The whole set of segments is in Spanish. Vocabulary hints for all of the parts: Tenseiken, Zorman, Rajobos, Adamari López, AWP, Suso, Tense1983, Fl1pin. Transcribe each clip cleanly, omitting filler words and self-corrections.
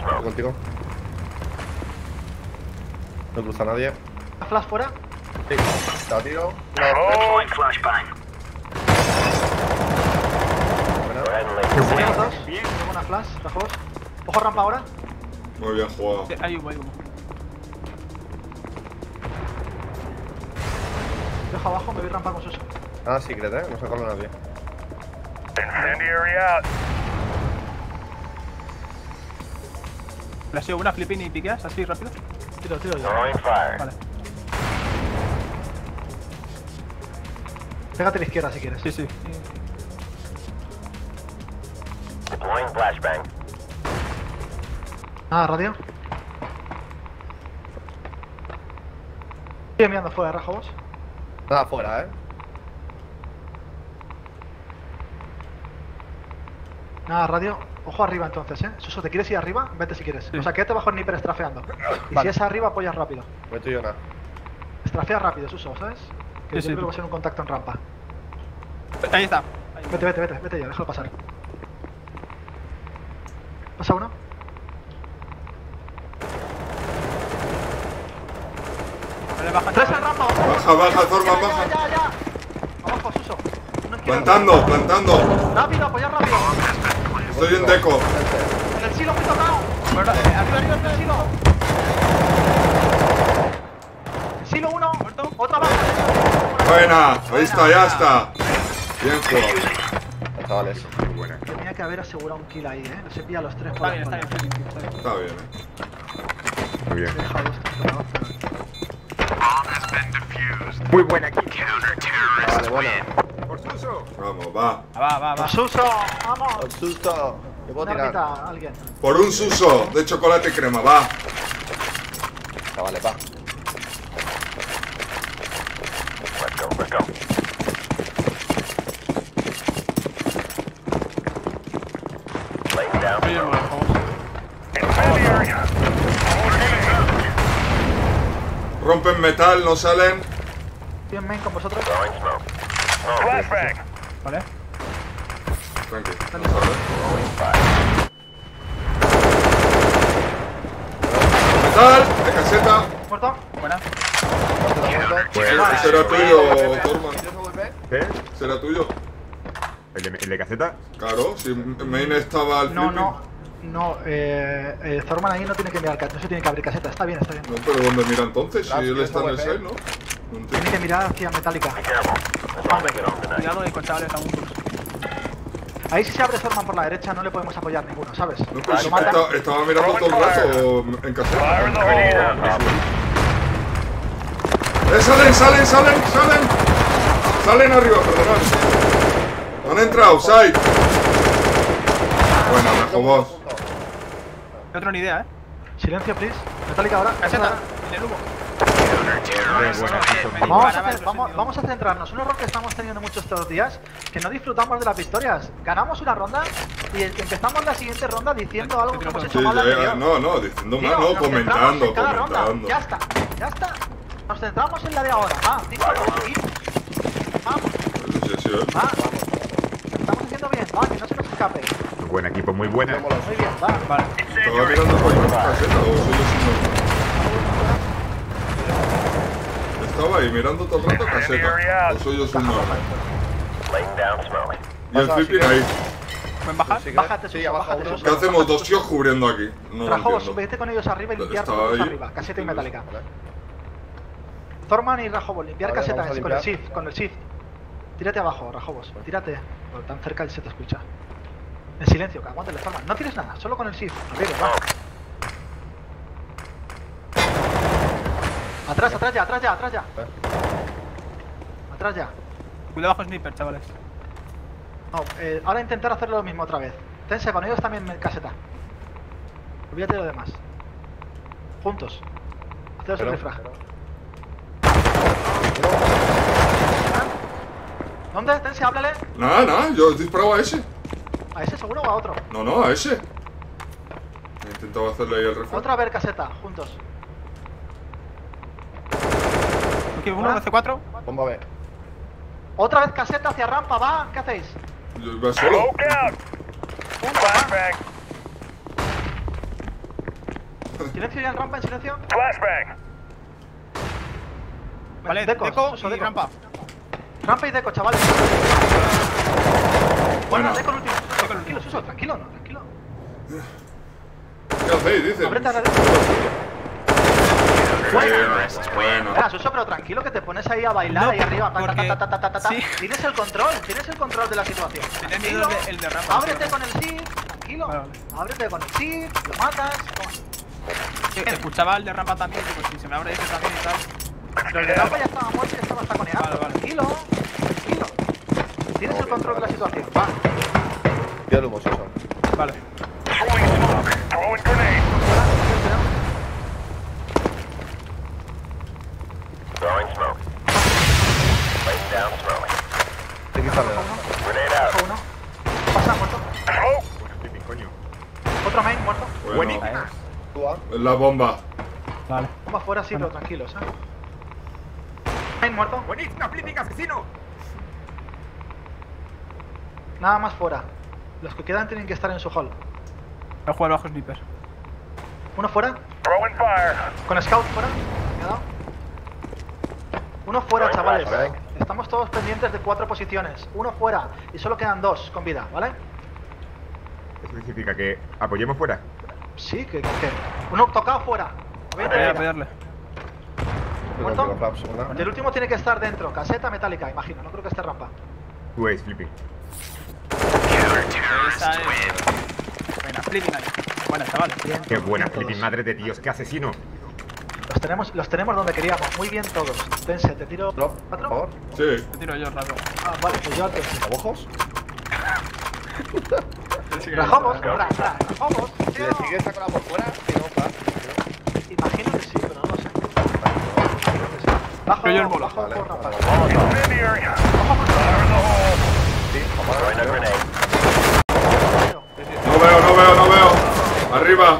Estoy contigo. No cruza a nadie. ¿Flash fuera? Sí, te la tiro. Bien, tengo una flash, Rajobos. Ojo rampa ahora. Muy bien jugado. Hay uno, hay uno. Dejo abajo, me voy a rampar con Suso. Ah, sí, creo, no se coló nadie. Incendiary out. Flasheo una, Fl1pin y piqueas, así rápido. Tiro yo. Vale. Pégate a la izquierda si quieres. Sí, sí. Deploying flashbang. Ah, radio. Estoy mirando fuera, Rajobos. Nada fuera, Nada, radio. Ojo arriba entonces, Suso, ¿te quieres ir arriba? Vete si quieres. Sí. O sea, quédate bajo el nipper estrafeando. Y vale. Si es arriba, apoyas rápido. Vete yo, nada. Estrafea rápido, Suso, ¿sabes? Que sí, yo creo que va a ser un contacto en rampa. Ahí está. Vete ya, déjalo pasar. Pasa uno. Baja, tres a rampa. Baja, Zorman, baja. Ya. Abajo, Suso. No plantando. Rápido, apoyar rápido. Estoy en deco. En el silo muy tocado. Arriba, en el silo. Silo uno. Otra baja. Buena, ahí está, ya está. Bien jugado. Chavales. Tenía que haber asegurado un kill ahí, No se pilla los tres por ahí. Está bien. Muy bien. Muy buena aquí. Vale, buena. Por Suso. Vamos, va. Por Suso, vamos. Por Suso. Te puedo tirar. ¿Alguien? Por un Suso de chocolate crema, va. Vale, va. Let's go. Laying down. Rompen metal, no salen. Bien, men, con vosotros. Flashback. Vale. Tranquilo. Metal, de caseta. ¿Muerto? Buena. Será tuyo, Zorman. ¿Qué? ¿Será tuyo? ¿El de caseta? Claro, si main estaba al Fl1pin. No, Zorman ahí no tiene que mirar, no se tiene que abrir caseta, está bien. No, pero ¿dónde mira entonces? Si él está en el 6, ¿no? Tiene que mirar hacia metálica. Cuidado de contables a muchos. Ahí si se abre Zorman por la derecha no le podemos apoyar ninguno, ¿sabes? No, pues estaba mirando todo el rato en caseta. ¡Salen! ¡Salen arriba, perdonad! ¡Han entrado, side! Bueno, Rajobos. No tengo ni idea, Silencio, please. Metálica ahora. Caseta, en el humo. Vamos a centrarnos. Un error que estamos teniendo muchos estos días, que no disfrutamos de las victorias. Ganamos una ronda y empezamos la siguiente ronda diciendo algo que hemos hecho mal. No, diciendo mal, no, comentando. Ya está. Nos centramos en la de ahora. Vamos. Estamos haciendo bien, que no se nos escape. Buen equipo, muy buena. Muy bien, vale. Estaba mirando por una caseta o soy yo. Estaba ahí mirando todo el rato caseta. Eso yo soy un normal. Y el Fl1pin ahí. Bájate, sí, abajo. ¿Qué hacemos? Dos tíos cubriendo aquí. Rajobos, vete con ellos arriba y limpiar todos arriba. Caseta y metálica. Zorman y Rajobos, limpiar caseta con el shift. Tírate abajo, Rajobos. Tírate. Tan cerca él se te escucha. En silencio, que aguántale, Zorman. No tienes nada, solo con el shift. Atrás ya. Cuidado bajo sniper, chavales. No, ahora intentar hacerlo lo mismo otra vez. Tense con ellos también en caseta. Olvídate de lo demás. Juntos. Haceros el refrag. ¿Dónde? Tense, háblale. Nada, yo disparaba a ese. ¿A ese seguro o a otro? No, a ese. He intentado hacerle ahí el refrag. Otra vez caseta, juntos. Uno, ¿ah? C4. Bomba B. Otra vez caseta hacia rampa, va. ¿Qué hacéis? Yo iba solo. Punto, Silencio ya en rampa, en silencio. Flashbang. Vale, Deco y rampa. Rampa y Deco, chavales. Bueno, Deco el último. Tranquilo, Suso, tranquilo, no, tranquilo. ¿Qué hacéis, dices? Aprieta la Deco. Bueno. Mira, Suso, pero tranquilo que te pones ahí a bailar ahí arriba. Tienes el control, de la situación. Tranquilo, el de rampa. Ábrete con el sí. Tranquilo, ábrete con el sí, lo matas. Escuchaba el de rampa también, pues si se me abre ese también y tal. Pero el de rampa ya estaba muerto y estaba taconeado. Vale. Tranquilo, tranquilo. Tienes el control de la situación, va. Ya lo hemos hecho. Vale. Otro main muerto. Bueno, es la bomba. Vale. Bomba fuera, sí, pero tranquilo, ¿sabes? Main muerto. Buenísima, Fl1pin, asesino. Nada más fuera. Los que quedan tienen que estar en su hall. Voy a jugar bajo sniper. Uno fuera. Con scout fuera. Cuidado. Uno fuera, chavales. Estamos todos pendientes de 4 posiciones. Uno fuera. Y solo quedan 2 con vida, ¿vale? ¿Eso significa que apoyemos fuera? Sí, que uno tocado fuera. A pegarle. ¿Muerto? El último tiene que estar dentro. Caseta metálica, imagino. No creo que esté rampa. Tú es Fl1pin. Buena, Fl1pin ahí. Buena, chaval. Qué buena, Fl1pin, madre de Dios. Qué asesino. Los tenemos donde queríamos. Muy bien todos. Tense, te tiro... ¿4? Por favor. Sí. Te tiro yo, Rato. Ah, vale, pues yo al Tense. ¿Abojos? Rajobos, Rajobos. Si le sigues sacando por fuera, que no, claro. Imagino que sí, pero no lo sé. Bajo, yo el bolo. Bajo, por rampa. Bajo, No veo. Arriba.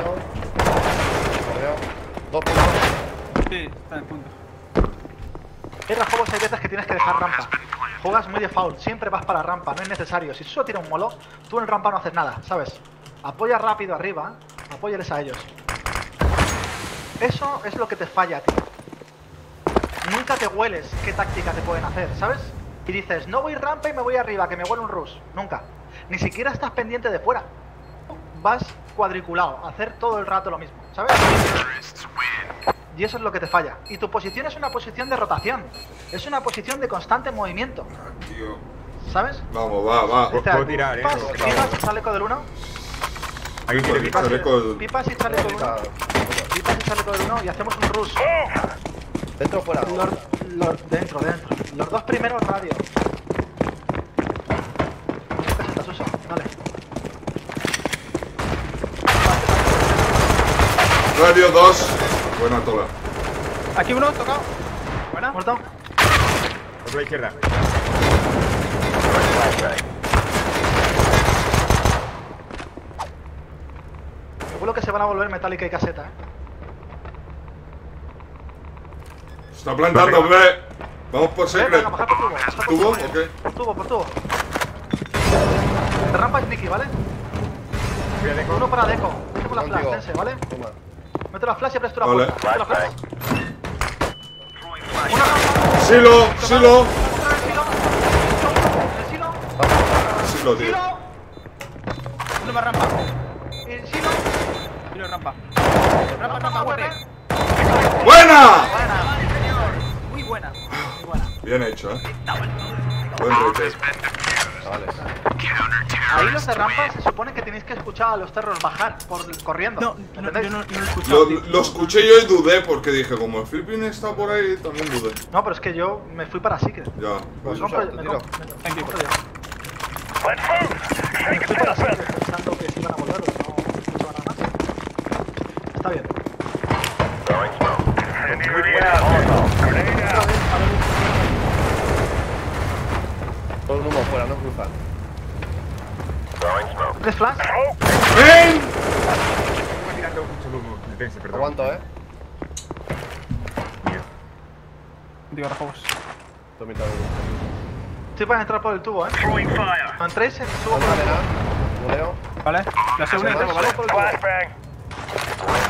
Dos puntos. Sí, está en punto. En Rajobos hay veces que tienes que dejar rampa. Juegas muy de foul, siempre vas para rampa, no es necesario. Si solo tira un molo, tú en rampa no haces nada, ¿sabes? Apoya rápido arriba, apóyales a ellos. Eso es lo que te falla, tío. Nunca te hueles qué táctica te pueden hacer, ¿sabes? Y dices, no voy rampa y me voy arriba, que me huele un rush. Nunca. Ni siquiera estás pendiente de fuera. Vas cuadriculado, a hacer todo el rato lo mismo, ¿sabes? Y eso es lo que te falla. Y tu posición es una posición de rotación. Es una posición de constante movimiento. Tío. ¿Sabes? Vamos, va. Puedo tirar, Pipas, chaleco del 1. Hay un tiro de pipas y chaleco del 1. Pipas y chaleco del 1 y hacemos un rush. ¿Dentro o fuera? Dentro. Los 2 primeros radio. Vale. Radio 2. Buena tola. Aquí uno, tocado. Buena. Muerto. Otro a izquierda. Seguro que se van a volver metálica y caseta, ¿eh? Está plantando, hombre. Vamos por secret. Venga, baja por tubo. ¿Tubo? ¿Qué? Por tubo. Te rampa sneaky, ¿vale? Uno para Deco. Vete por la flash, Tense, ¿vale? Toma. Mete la flash y presto la puerta. Mete la flash. Una Silo. Silo, tío. Uno más rampa. Silo, rampa. Rampa, buena. Buena, señor. Muy buena. Bien hecho, ¿eh? Buen rete. Vale. Ahí los de rampa se supone que tenéis que escuchar a los terros bajar corriendo. No, yo no lo escuché. Lo escuché yo y dudé porque dije, como el Fl1pin está por ahí, también dudé. No, pero es que yo me fui para Secret. Ya, pues me compro ya. Me fui para Secret pensando que se iban a volver, no se van a más. Está bien. Todo el mundo fuera, no cruzan. ¿Tres flash? ¡Ven! Estoy tirando mucho humo. Detense, perdón. ¿Cuánto, Digo, Rajobos. Estoy para entrar por el tubo, Con 3 en subo por la arena. Vale. La segunda, ¿vale?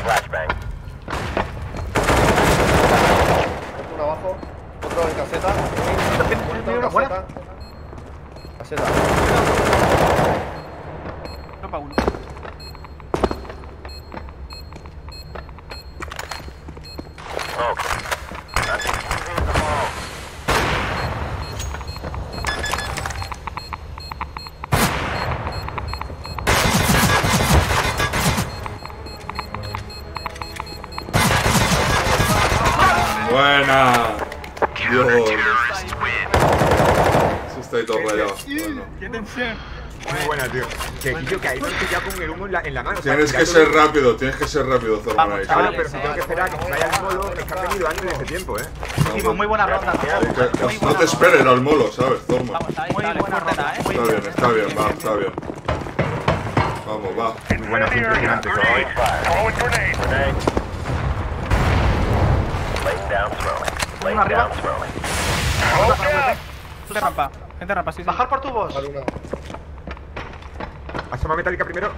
Flashbang. otro en caseta. Caseta. Tropa 1. Buena. Eso está ahí todo rayado. Qué tensión. Muy buena, tío. Chiquillo, que ahí me he pillado con el humo en la mano. Tienes que ser rápido, Zorman. Vamos, cabrón, pero si tengo que esperar a que vaya al molo, es que has venido antes de este tiempo, eh. Muy buena ronda, tío. No te esperes al molo, ¿sabes, Zorman? Vamos, está bien, va, está bien. Vamos, va. Muy buena, impresionante, cabrón. Uno arriba. Gente rampa, sí. Bajar por tubos. Asoma metálica primero.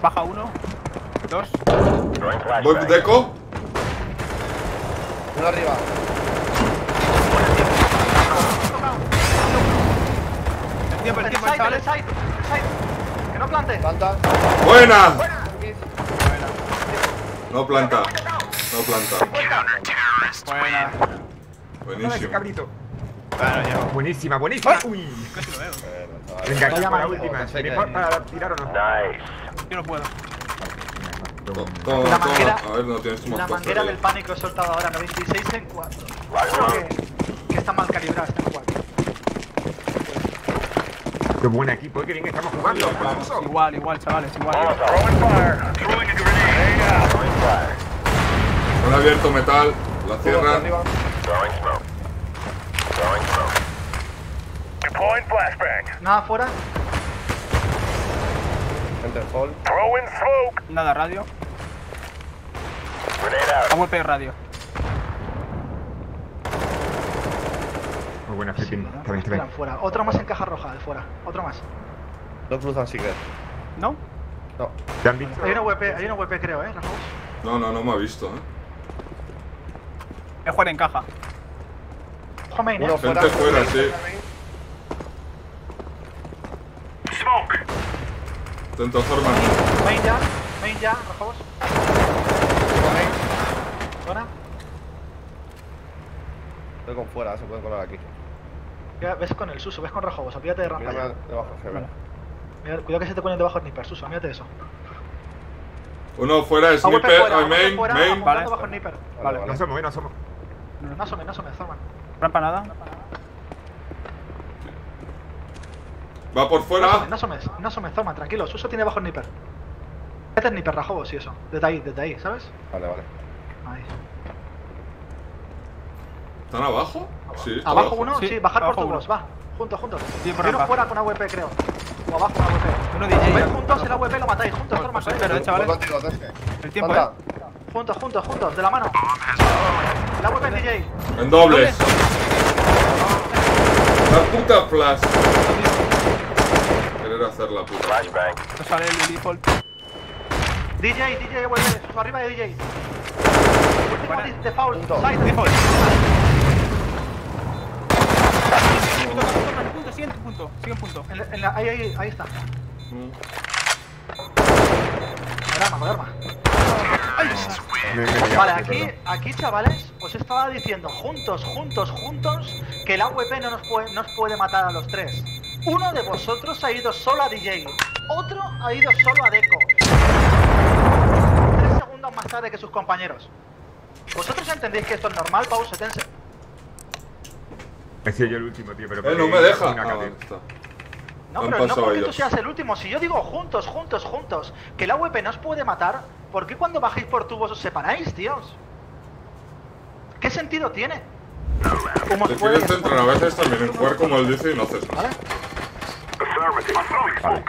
Baja uno. Dos. Voy deco. Uno arriba. El tiempo, chavales. Que no plante. Planta. Buena. No planta. Buena. Buenísimo. Buenísima, Uy. Venga, aquí para la última. ¿Para tirar o no? Yo no puedo. A ver, no tienes tu manguera. La manguera del pánico he soltado ahora, 96 en 4. Que está mal calibrada, está en 4. Qué buen equipo, qué bien estamos jugando. Igual, chavales, igual. Han abierto metal, la cierran. Nada afuera. Nada, radio. Vamos a pedir radio. Muy buena, Fl1pin. Está bien. Otro más en caja roja, de fuera. Otro más. No cruzan siquiera. ¿No? No. Hay una WP, creo, Rajobos. No me ha visto, Es jugar en caja. Uno fuera, sí. Smoke. Intento Zorman. Main ya, Rajobos. ¿Zona? Estoy con fuera, se pueden colar aquí. Ya, ves con el Suso, ves con Rajobos, olvídate de rampa. Cuidado que se te ponen debajo el sniper, Suso, mírate eso. Uno fuera, sniper, main. Vale, bajo el sniper. Vale. No asomo. No asome, Zorman. Rampa nada. Va por fuera. No asome, Zorman, tranquilo. Suso tiene bajo el sniper. Este es sniper, Rajobos y eso. Desde ahí, ¿sabes? Vale. Ahí. ¿Están abajo? Sí. ¿Abajo uno? Sí, bajar por tubos, va. Juntos. Uno fuera con AWP, creo. O abajo con AWP. Uno DJ. Juntos el AWP lo matáis. Juntos, Zorman. El tiempo es. Juntos, de la mano. El AWP es DJ. En dobles. La puta flash. Querer hacer la puta. Flashbang. Esto sale el default. DJ, AWP. Arriba de DJ. Último default. Side default. Punto, sigue un punto. Ahí está. Con arma. Vale, aquí, chavales, os estaba diciendo juntos que el AWP no nos puede matar a los tres. Uno de vosotros ha ido solo a DJ, otro ha ido solo a Deco. 3 segundos más tarde que sus compañeros. ¿Vosotros entendéis que esto es normal, Pau? Setense. He sido yo el último, tío, pero... no me deja. No, pero no porque tú seas el último. Si yo digo juntos, que la AWP nos puede matar, ¿por qué cuando bajéis por tubos os separáis, tíos? ¿Qué sentido tiene? Te quieres centrar a veces también en jugar como él dice y no haces nada. Vale.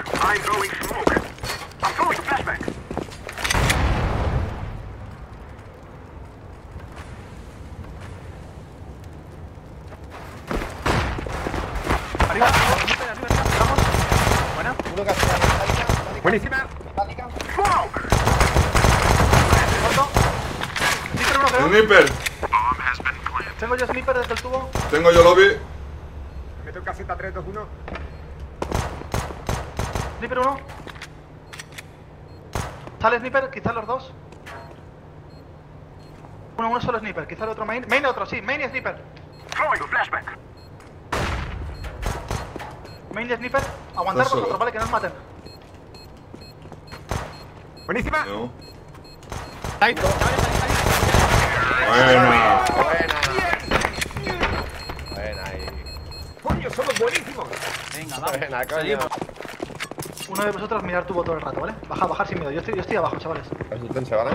Buenísima. Sniper. Tengo yo sniper desde el tubo. Tengo yo lobby. Me meto en caseta 3, 2, 1. Sniper 1. Sale sniper, quizás los dos. Uno solo sniper, quizás el otro main. Main otro, sí, main y sniper. Flashback. Main y sniper. Aguantar vosotros, vale, que nos maten. Buenísima. No. Buena. Buena ahí. Coño, somos buenísimos. Venga, vamos. Buena, seguimos. Uno de vosotros mirar tubo todo el rato, ¿vale? Baja, bajar sin miedo. Yo estoy abajo, chavales. Es un tense, ¿vale?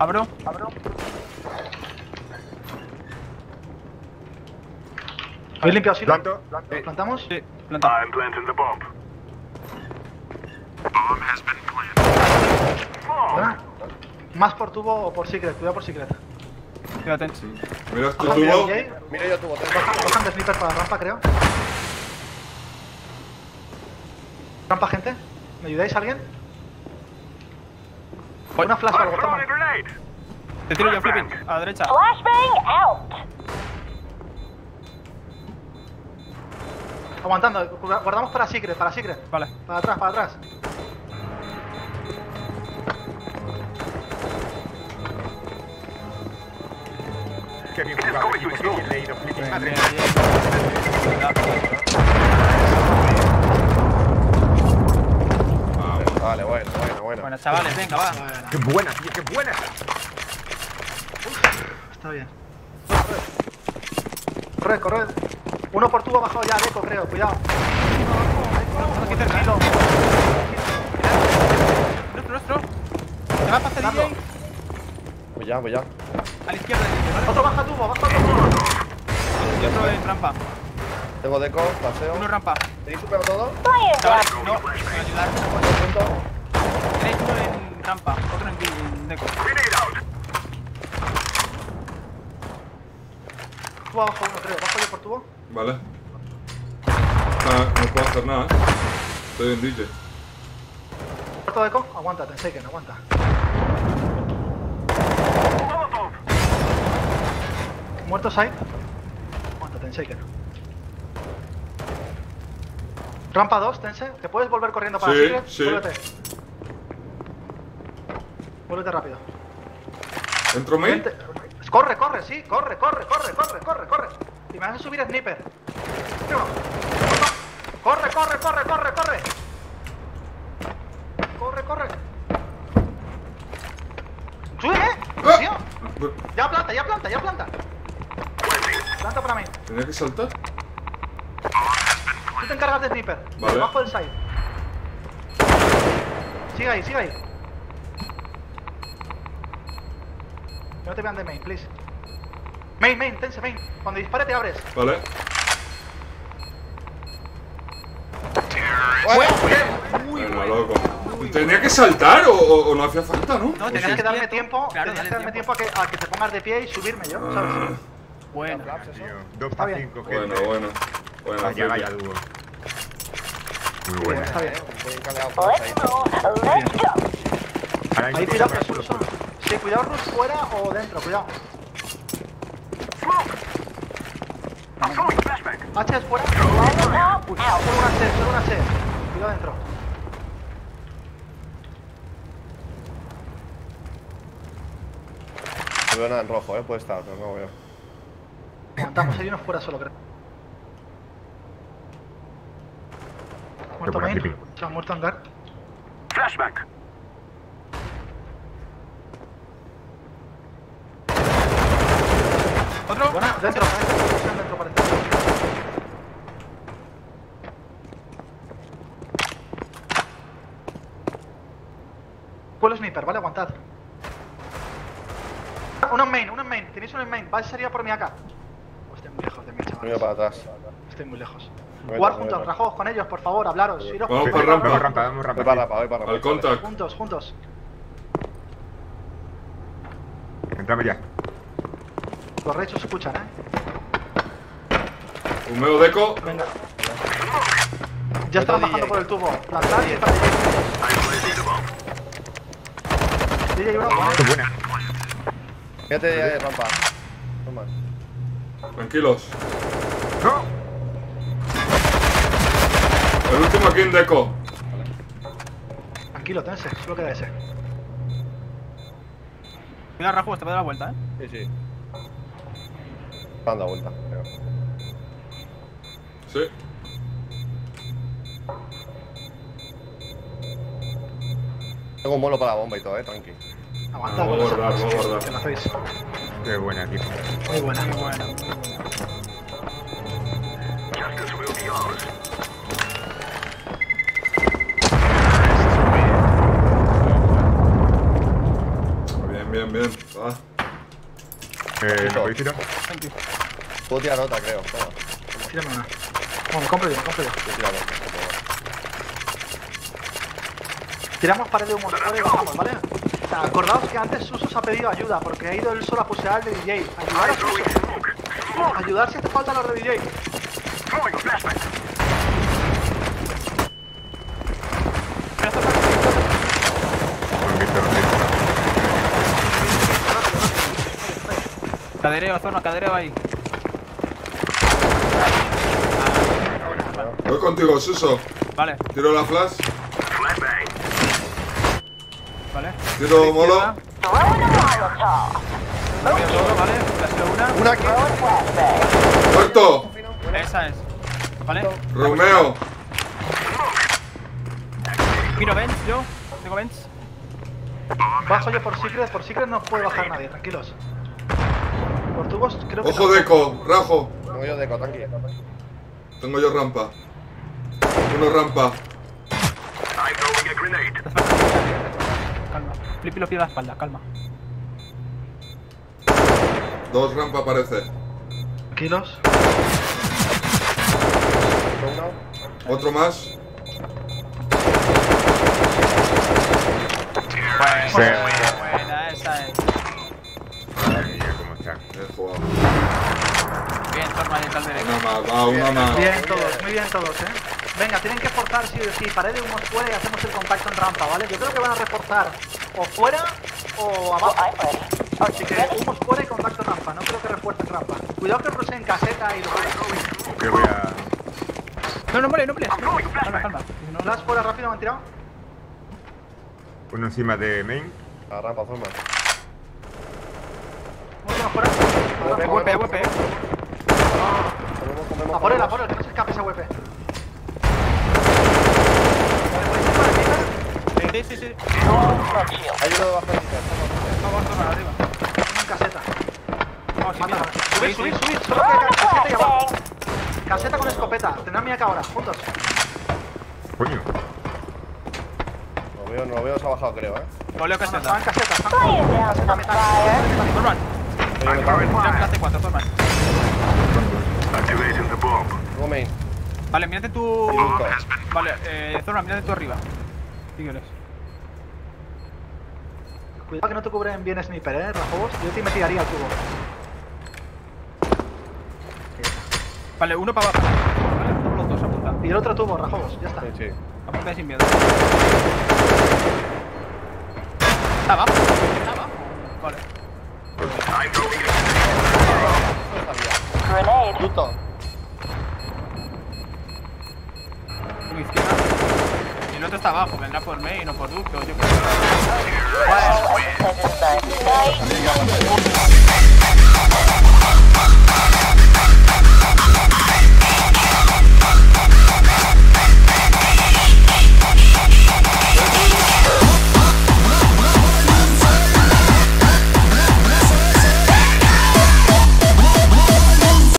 Abro. ¿Habéis limpiado silo? ¿Plantamos? Sí, plantamos. ¿Vale? Más por tubo o por secret, cuidado por secret. Cuídate. Sí. Mira tu tubo. Mira yo tubo. Bajan de sniper para la rampa, creo. Rampa, gente. ¿Me ayudáis alguien? Una flash para el botón. Te tiro yo en Fl1pin, a la derecha. Flashbang out. Aguantando, guardamos para secret, Vale. Para atrás. Qué bien jugado, equipo, que bien leído, Fl1pin, madre. Vale, bueno. Bueno, chavales, venga, va. Qué buena, tío, qué buena. Está bien. Corre. Uno por tubo bajado ya, Deco, creo, cuidado. Aquí tranquilo. Nuestro. ¿Te vas a hacer DJ? Voy ya. A la izquierda. Otro baja tubo. Y otro en rampa. Tengo deco, paseo. Uno rampa. ¿Tenéis super todo? No, voy a ayudar. Tenéis uno en rampa, otro en deco. Tubo abajo uno, creo. ¿Bajo yo por tubo? Vale. No puedo hacer nada, Estoy en DJ. ¿Puerto deco? Aguanta, Tenseiken, aguanta. ¿Muertos hay? Aguanta, Tenseiken. Rampa 2, Tense. ¿Te puedes volver corriendo para seguir? Sí. Vuélvete rápido. ¿Entro main? Corre. Y me vas a subir a sniper. Corre. ¡Sube, tío! Ya planta. Planta para mí. ¿Tenía que saltar? Tú te encargas de sniper. Vale. Debajo del side. Sigue ahí. No te vean de main, please. Main, tense main. Cuando dispare te abres. Vale. Bueno, loco. ¿Tenía que saltar o no hacía falta, no? No, tenías que darme tiempo. Claro, tenías que darme tiempo a que te pongas de pie y subirme yo, ¿sabes? Bueno, está bien. Bueno, vaya duro. Muy bueno. Está bien. Ahí cuidado, Suso. Sí, cuidado, Rus, fuera o dentro, cuidado. H es fuera. Solo una C. Cuidado dentro. No veo nada en rojo, puede estar, pero no veo. Aguantamos, hay uno fuera solo, creo. Muerto main, se ha muerto hangar. Flashback. Otro. Bueno, dentro para entrar. Cuelo sniper, vale, aguantad. Uno en main, tenéis uno en main, vais a salir por mí acá. Estoy muy lejos de mí, chavales. Mira para atrás. Estoy muy lejos. Jugar juntos, Rajobos, con ellos, por favor, hablaros. Iros por rampa. Voy para rampa. Al contact. Juntos. Entrame ya. Los rechos se escuchan, Un medio deco. Venga. Ya están bajando por el tubo. Plantar y para DJ. DJ 1. Fíjate de rampa. No más. Tranquilos. ¡No! El último aquí en Deco. Tranquilo, tense, solo queda ese. Cuidado, Rajobos, te va a dar la vuelta, ¿eh? Sí, sí. Dando la vuelta, creo. Sí. Tengo un mono para la bomba y todo, tranqui. Aguanta, vamos a guardar, vamos a guardar. ¿Qué me hacéis? Qué buena, tío. Muy buena, muy buena. Bien, bien, bien. Va. ¿Podéis tirar? Puedo tirar otra, creo. Toma. Tírame una. Bueno, compro yo, compro yo. Yo tiro otra. Tiramos pared de humor y bajamos, ¿vale? O sea, acordaos que antes Suso se ha pedido ayuda porque ha ido él solo a pusear de DJ. Ayudar a Suso. Ayudar si te falta los de DJ. Cadereo, zona, cadereo ahí. Voy contigo, Suso. Vale. Tiro la flash. Vale. Tiro molo. Una, vale. Una aquí. Muerto. Esa es. Vale. Romeo. Miro Benz, yo. Tengo Benz. Bajo yo por Secret. Por Secret no puede bajar nadie, tranquilos. Por tubos creo que. Ojo Deco, Rajo. Tengo yo Deco, tranquilo. Tengo yo rampa. Uno rampa. Calma, Flippy lo pide a la espalda, calma. Dos rampa parece. Tranquilos. Otro más. Buena, sí. Buena, esa es. Madre mía, cómo está. He jugado. Bien, toma de tal derecho. Una más. Bien todos, muy bien todos, Venga, tienen que forzar sí o sí, pared de humo fuera y hacemos el contacto en rampa, ¿vale? Yo creo que van a reforzar o fuera o abajo. Así que humo fuera y contacto en rampa, no creo que refuercen rampa. Cuidado que rusen caseta y lo que voy a... No, muere, no pelees. Calma. Las fuera rápido, me han tirado. Uno encima de main. La rampa, Zorman. Uno fuera. WP. A por él, que no se escape esa WP. Sí. Ayuda debajo de la caseta. Vamos a arriba. Una caseta. Vamos, subir. Solo que caseta y abajo. Caseta con escopeta. Tendrán mi AK ahora. Juntos. Coño. No lo veo, se ha bajado, creo, No leo caseta. Están casetas. Caseta metal. Zorman. Plante 4, Zorman. Activation the bomb. Vale, mírate tú. Vale, Zorman, mírate tú arriba. Sígueles. Cuidado que no te cubren bien sniper, Rajobos. Yo te investigaría al tubo. Vale, uno para abajo. Vale, uno los dos, apunta. Y el otro tubo, Rajobos, ya está. Sí. Apunta sin miedo. Está abajo. Vale. Grenade. Puto. Tu izquierda. Y el otro está abajo, vendrá por main o por ducto. Wow.